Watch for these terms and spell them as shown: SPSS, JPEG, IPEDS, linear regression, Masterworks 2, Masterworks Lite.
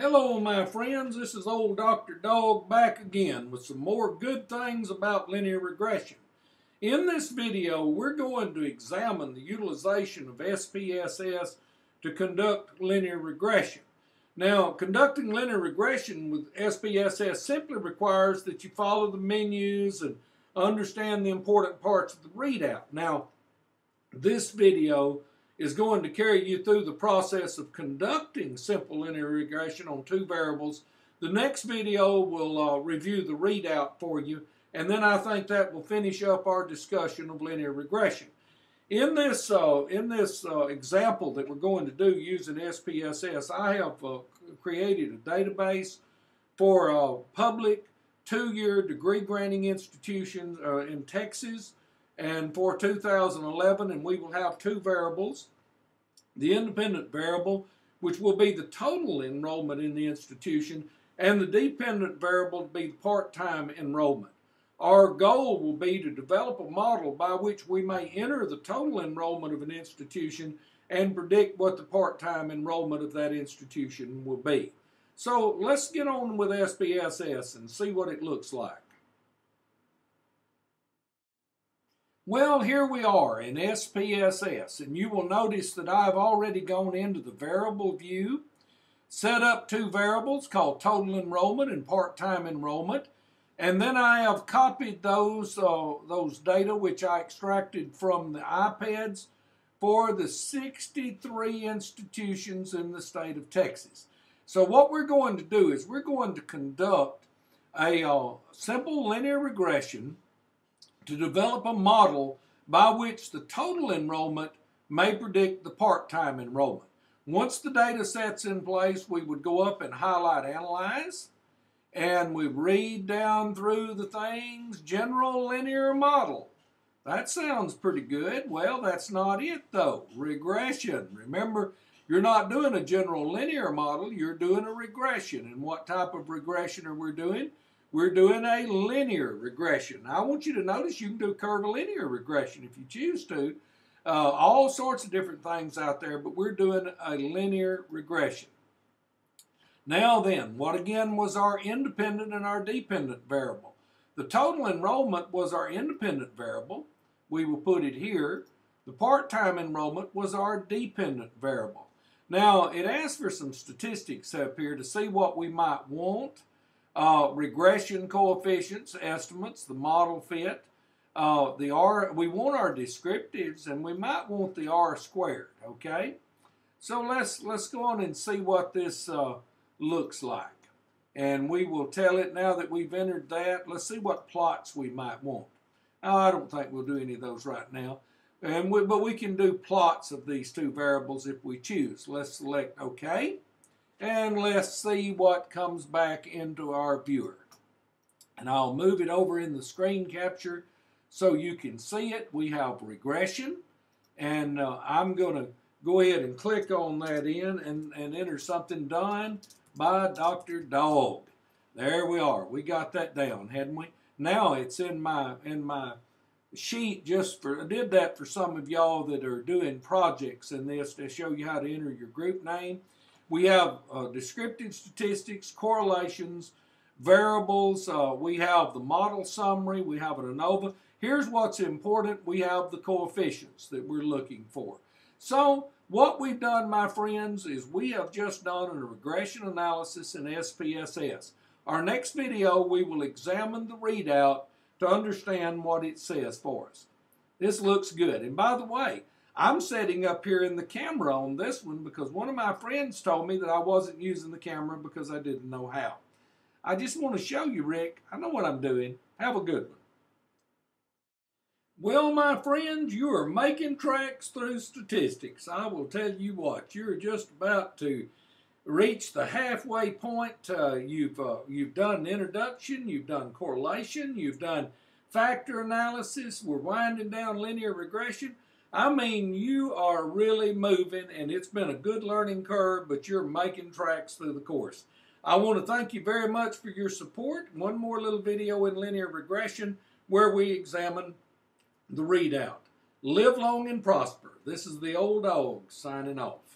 Hello my friends, this is old Dr. Dog back again with some more good things about linear regression. In this video we're going to examine the utilization of SPSS to conduct linear regression. Now conducting linear regression with SPSS simply requires that you follow the menus and understand the important parts of the readout. Now this video is going to carry you through the process of conducting simple linear regression on two variables. The next video will review the readout for you, and then I think that will finish up our discussion of linear regression. In this example that we're going to do using SPSS, I have created a database for public two-year degree granting institutions in Texas, and for 2011, and we will have two variables. The independent variable, which will be the total enrollment in the institution, and the dependent variable to be the part-time enrollment. Our goal will be to develop a model by which we may enter the total enrollment of an institution and predict what the part-time enrollment of that institution will be. So let's get on with SPSS and see what it looks like. Well, here we are in SPSS, and you will notice that I've already gone into the variable view, set up two variables called total enrollment and part-time enrollment, and then I have copied those data which I extracted from the IPEDS for the 63 institutions in the state of Texas. So what we're going to do is we're going to conduct a simple linear regression to develop a model by which the total enrollment may predict the part-time enrollment. Once the data set's in place, we would go up and highlight Analyze, and we read down through the things, General Linear Model. That sounds pretty good. Well, that's not it though. Regression. Remember, you're not doing a general linear model, you're doing a regression. And what type of regression are we doing? We're doing a linear regression. Now, I want you to notice you can do curvilinear regression if you choose to. All sorts of different things out there, but we're doing a linear regression. Now then, what again was our independent and our dependent variable? The total enrollment was our independent variable. We will put it here. The part-time enrollment was our dependent variable. Now, it asks for some statistics up here to see what we might want. Regression coefficients, estimates, the model fit, we want our descriptives, and we might want the R squared, okay? So let's go on and see what this looks like. And we will tell it now that we've entered that. Let's see what plots we might want. I don't think we'll do any of those right now. And but we can do plots of these two variables if we choose. Let's select OK. And let's see what comes back into our viewer. And I'll move it over in the screen capture so you can see it. We have regression, and I'm going to go ahead and click on that and enter something done by Dr. Dog. There we are. We got that down, hadn't we? Now it's in my sheet. I did that for some of y'all that are doing projects in this to show you how to enter your group name. We have descriptive statistics, correlations, variables. We have the model summary. We have an ANOVA. Here's what's important. We have the coefficients that we're looking for. So what we've done, my friends, is we have just done a regression analysis in SPSS. Our next video, we will examine the readout to understand what it says for us. This looks good. And by the way, I'm setting up here in the camera on this one because one of my friends told me that I wasn't using the camera because I didn't know how. I just want to show you, Rick. I know what I'm doing. Have a good one. Well, my friends, you are making tracks through statistics. I will tell you what, you're just about to reach the halfway point. You've done introduction, you've done correlation, you've done factor analysis. We're winding down linear regression. I mean, you are really moving, and it's been a good learning curve, but you're making tracks through the course. I want to thank you very much for your support. One more little video in linear regression where we examine the readout. Live long and prosper. This is the old dog signing off.